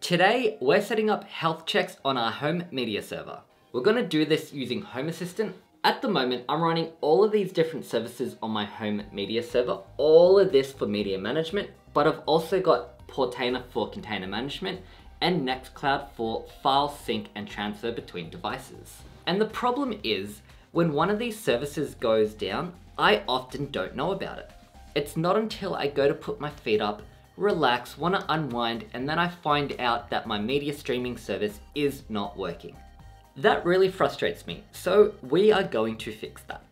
Today, we're setting up health checks on our home media server. We're gonna do this using Home Assistant. At the moment, I'm running all of these different services on my home media server, all of this for media management, but I've also got Portainer for container management and Nextcloud for file sync and transfer between devices. And the problem is, when one of these services goes down, I often don't know about it. It's not until I go to put my feet up, relax, wanna unwind, and then I find out that my media streaming service is not working. That really frustrates me, so we are going to fix that.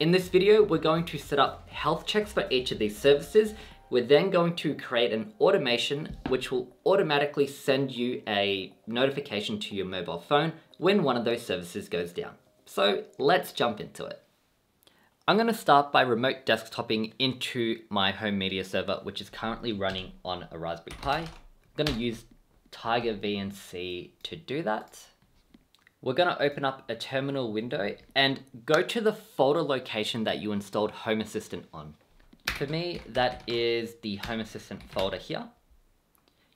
In this video, we're going to set up health checks for each of these services. We're then going to create an automation which will automatically send you a notification to your mobile phone when one of those services goes down. So let's jump into it. I'm gonna start by remote desktoping into my home media server, which is currently running on a Raspberry Pi. I'm gonna use TigerVNC to do that. We're gonna open up a terminal window and go to the folder location that you installed Home Assistant on. For me, that is the Home Assistant folder here.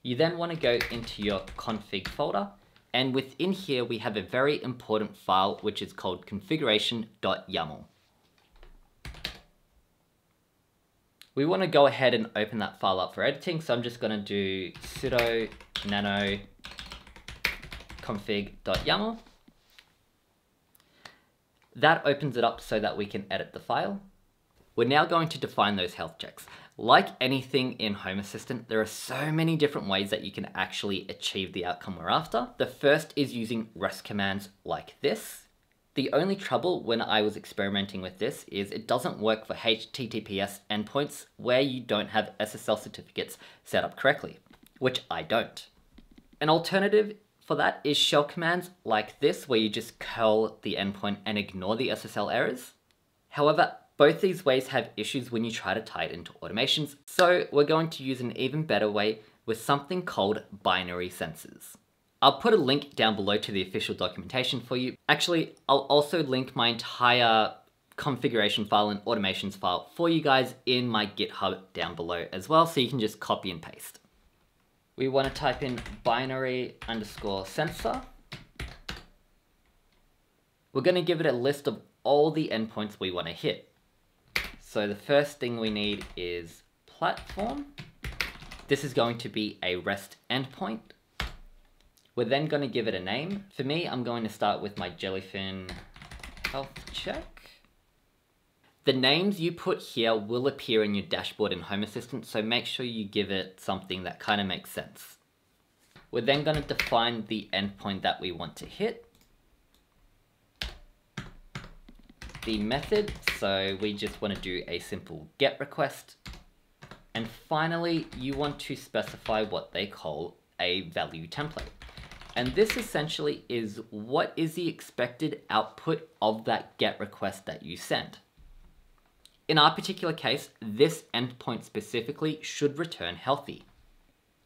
You then wanna go into your config folder, and within here, we have a very important file, which is called configuration.yaml. We wanna go ahead and open that file up for editing, so I'm just gonna do sudo nano config.yaml. That opens it up so that we can edit the file. We're now going to define those health checks. Like anything in Home Assistant, there are so many different ways that you can actually achieve the outcome we're after. The first is using REST commands like this. The only trouble when I was experimenting with this is it doesn't work for HTTPS endpoints where you don't have SSL certificates set up correctly, which I don't. An alternative for that is shell commands like this, where you just curl the endpoint and ignore the SSL errors. However, both these ways have issues when you try to tie it into automations, so we're going to use an even better way with something called binary sensors. I'll put a link down below to the official documentation for you. Actually, I'll also link my entire configuration file and automations file for you guys in my GitHub down below as well, so you can just copy and paste. We want to type in binary_sensor. We're going to give it a list of all the endpoints we want to hit. So the first thing we need is platform. This is going to be a REST endpoint. We're then going to give it a name. For me, I'm going to start with my Jellyfin health check. The names you put here will appear in your dashboard in Home Assistant, so make sure you give it something that kind of makes sense. We're then going to define the endpoint that we want to hit. The method, so we just want to do a simple GET request. And finally, you want to specify what they call a value template. And this essentially is what is the expected output of that GET request that you send. In our particular case, this endpoint specifically should return healthy.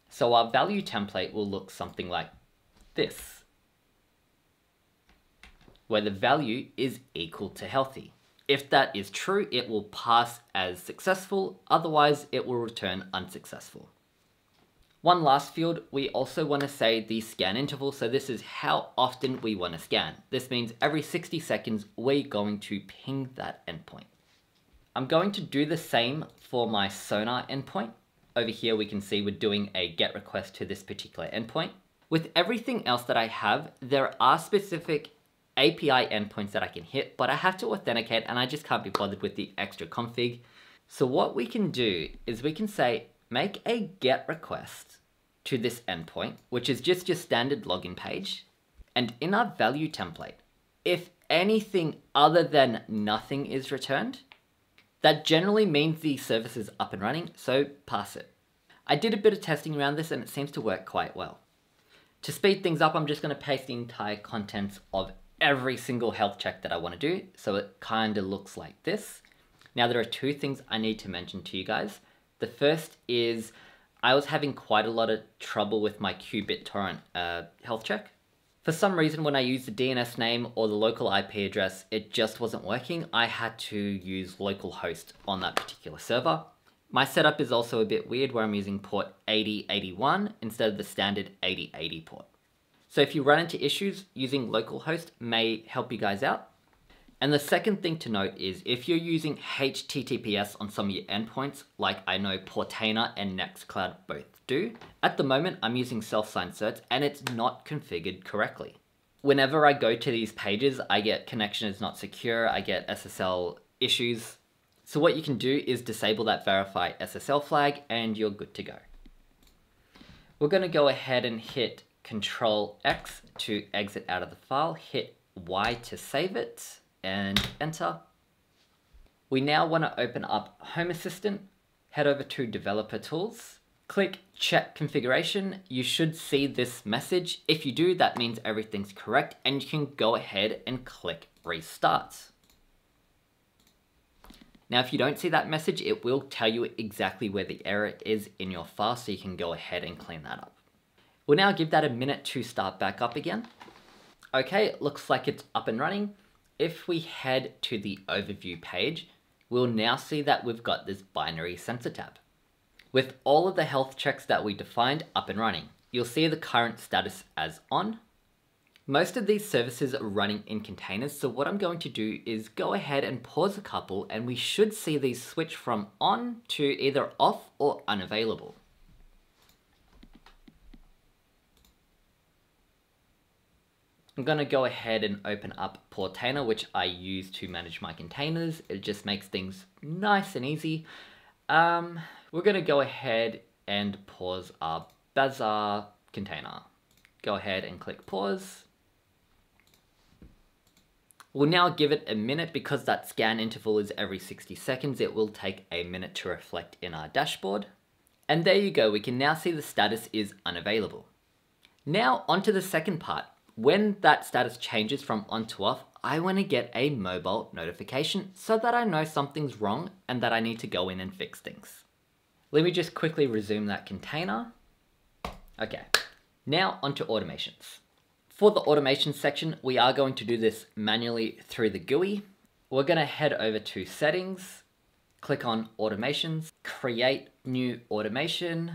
So our value template will look something like this, where the value is equal to healthy. If that is true, it will pass as successful, otherwise it will return unsuccessful. One last field, we also want to say the scan interval, so this is how often we want to scan. This means every 60 seconds, we're going to ping that endpoint. I'm going to do the same for my Sonarr endpoint. Over here, we can see we're doing a GET request to this particular endpoint. With everything else that I have, there are specific API endpoints that I can hit, but I have to authenticate and I just can't be bothered with the extra config. So what we can do is we can say, make a GET request to this endpoint, which is just your standard login page. And in our value template, if anything other than nothing is returned, that generally means the service is up and running, so pass it. I did a bit of testing around this and it seems to work quite well. To speed things up, I'm just going to paste the entire contents of every single health check that I want to do, so it kind of looks like this. Now there are two things I need to mention to you guys. The first is I was having quite a lot of trouble with my QBitTorrent health check. For some reason, when I used the DNS name or the local IP address, it just wasn't working. I had to use localhost on that particular server. My setup is also a bit weird where I'm using port 8081 instead of the standard 8080 port. So if you run into issues, using localhost may help you guys out. And the second thing to note is if you're using HTTPS on some of your endpoints, like I know Portainer and Nextcloud both do, at the moment I'm using self-signed certs and it's not configured correctly. Whenever I go to these pages, I get connection is not secure, I get SSL issues. So what you can do is disable that verify SSL flag and you're good to go. We're gonna go ahead and hit Control X to exit out of the file, hit Y to save it, and enter. We now want to open up Home Assistant, head over to Developer Tools, click Check Configuration. You should see this message. If you do, that means everything's correct and you can go ahead and click Restart. Now, if you don't see that message, it will tell you exactly where the error is in your file, so you can go ahead and clean that up. We'll now give that a minute to start back up again. Okay, it looks like it's up and running. If we head to the overview page, we'll now see that we've got this binary sensor tab. With all of the health checks that we defined up and running, you'll see the current status as on. Most of these services are running in containers, so what I'm going to do is go ahead and pause a couple, and we should see these switch from on to either off or unavailable. I'm gonna go ahead and open up Portainer, which I use to manage my containers. It just makes things nice and easy. We're gonna go ahead and pause our Bazaar container. Go ahead and click pause. We'll now give it a minute because that scan interval is every 60 seconds. It will take a minute to reflect in our dashboard. And there you go, we can now see the status is unavailable. Now onto the second part. When that status changes from on to off, I want to get a mobile notification so that I know something's wrong and that I need to go in and fix things. Let me just quickly resume that container. Okay, now onto automations. For the automation section, we are going to do this manually through the GUI. We're going to head over to settings, click on automations, create new automation.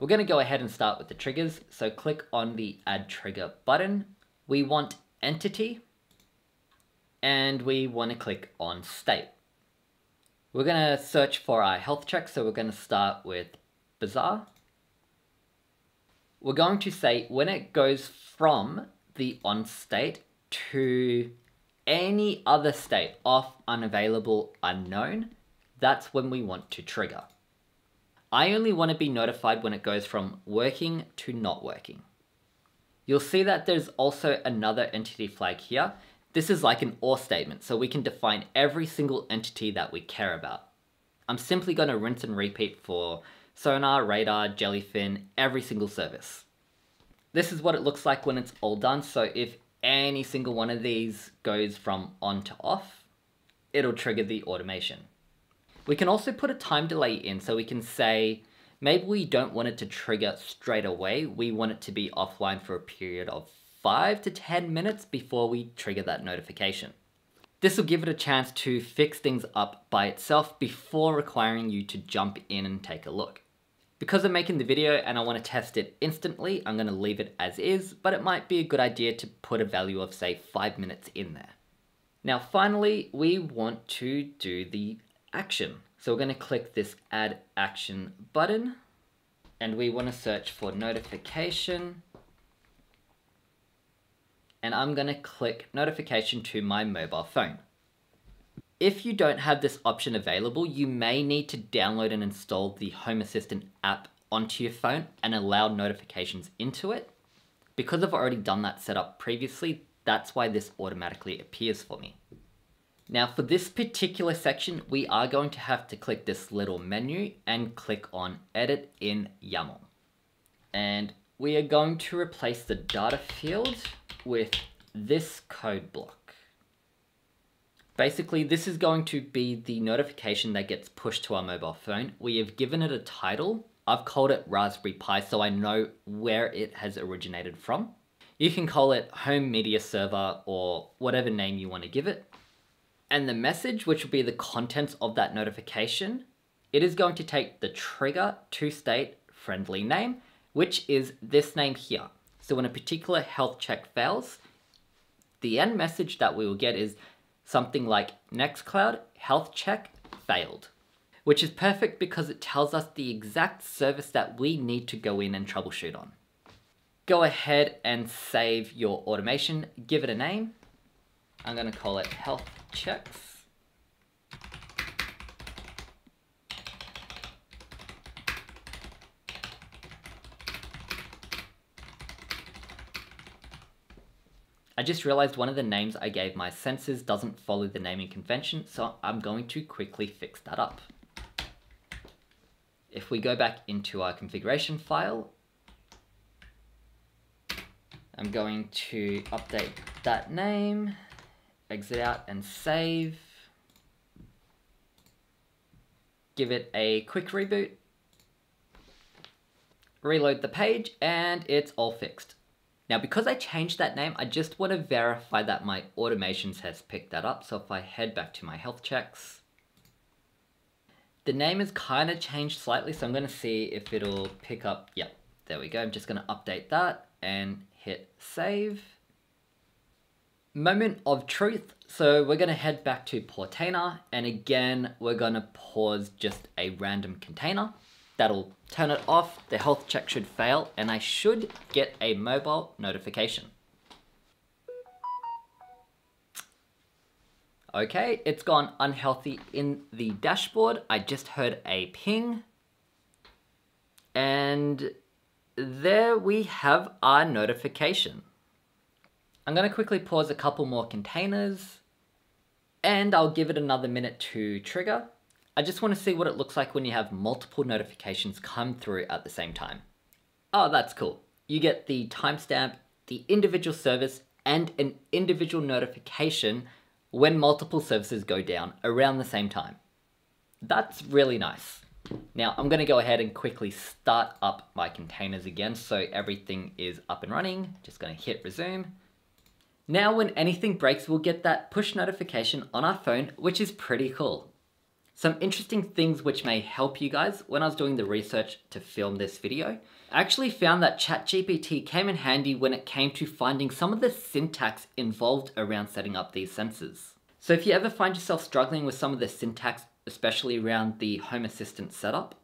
We're going to go ahead and start with the triggers. So click on the Add Trigger button. We want Entity, and we want to click on State. We're going to search for our health check, so we're going to start with Bazaar. We're going to say when it goes from the on state to any other state, off, unavailable, unknown, that's when we want to trigger. I only want to be notified when it goes from working to not working. You'll see that there's also another entity flag here. This is like an OR statement, so we can define every single entity that we care about. I'm simply going to rinse and repeat for Sonarr, Radarr, Jellyfin, every single service. This is what it looks like when it's all done, so if any single one of these goes from on to off, it'll trigger the automation. We can also put a time delay in, so we can say, maybe we don't want it to trigger straight away. We want it to be offline for a period of 5 to 10 minutes before we trigger that notification. This will give it a chance to fix things up by itself before requiring you to jump in and take a look. Because I'm making the video and I want to test it instantly, I'm going to leave it as is, but it might be a good idea to put a value of say 5 minutes in there. Now, finally, we want to do the action. So we're going to click this Add Action button, and we want to search for notification, and I'm going to click notification to my mobile phone. If you don't have this option available, you may need to download and install the Home Assistant app onto your phone and allow notifications into it. Because I've already done that setup previously, that's why this automatically appears for me. Now for this particular section, we are going to have to click this little menu and click on Edit in YAML. And we are going to replace the data field with this code block. Basically, this is going to be the notification that gets pushed to our mobile phone. We have given it a title. I've called it Raspberry Pi, so I know where it has originated from. You can call it Home Media Server or whatever name you want to give it. and the message, which will be the contents of that notification, it is going to take the trigger to state friendly name, which is this name here. So when a particular health check fails, the end message that we will get is something like Nextcloud health check failed, which is perfect because it tells us the exact service that we need to go in and troubleshoot on. Go ahead and save your automation, give it a name. I'm gonna call it health checks. I just realized one of the names I gave my sensors doesn't follow the naming convention, so I'm going to quickly fix that up. If we go back into our configuration file, I'm going to update that name, exit out and save, give it a quick reboot, reload the page, and it's all fixed. Now, because I changed that name, I just want to verify that my automations has picked that up. So if I head back to my health checks, the name has kind of changed slightly, so I'm going to see if it'll pick up. Yeah, there we go. I'm just going to update that and hit save. Moment of truth. So we're going to head back to Portainer, and again, we're going to pause just a random container. That'll turn it off, the health check should fail, and I should get a mobile notification. Okay, it's gone unhealthy in the dashboard. I just heard a ping. And there we have our notification. I'm gonna quickly pause a couple more containers and I'll give it another minute to trigger. I just wanna see what it looks like when you have multiple notifications come through at the same time. Oh, that's cool. You get the timestamp, the individual service, and an individual notification when multiple services go down around the same time. That's really nice. Now I'm gonna go ahead and quickly start up my containers again so everything is up and running. Just gonna hit resume. Now when anything breaks, we'll get that push notification on our phone, which is pretty cool. Some interesting things which may help you guys. When I was doing the research to film this video, I actually found that ChatGPT came in handy when it came to finding some of the syntax involved around setting up these sensors. So if you ever find yourself struggling with some of the syntax, especially around the Home Assistant setup,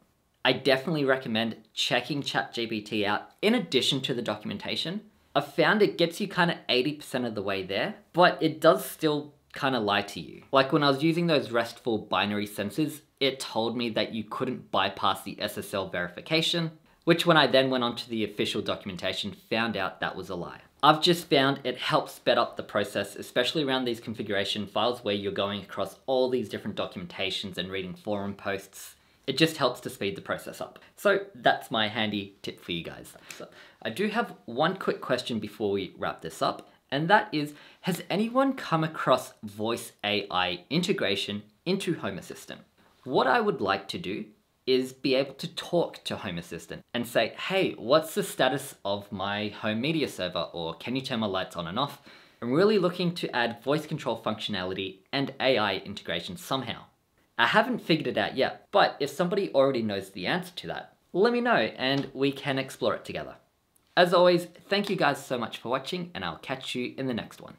I definitely recommend checking ChatGPT out in addition to the documentation. I've found it gets you kind of 80% of the way there, but it does still kind of lie to you. Like when I was using those RESTful binary sensors, it told me that you couldn't bypass the SSL verification, which when I then went onto the official documentation, found out that was a lie. I've just found it helps sped up the process, especially around these configuration files where you're going across all these different documentations and reading forum posts. It just helps to speed the process up. So that's my handy tip for you guys. So I do have one quick question before we wrap this up. And that is, has anyone come across voice AI integration into Home Assistant? What I would like to do is be able to talk to Home Assistant and say, hey, what's the status of my home media server? Or can you turn my lights on and off? I'm really looking to add voice control functionality and AI integration somehow. I haven't figured it out yet, but if somebody already knows the answer to that, let me know and we can explore it together. As always, thank you guys so much for watching, and I'll catch you in the next one.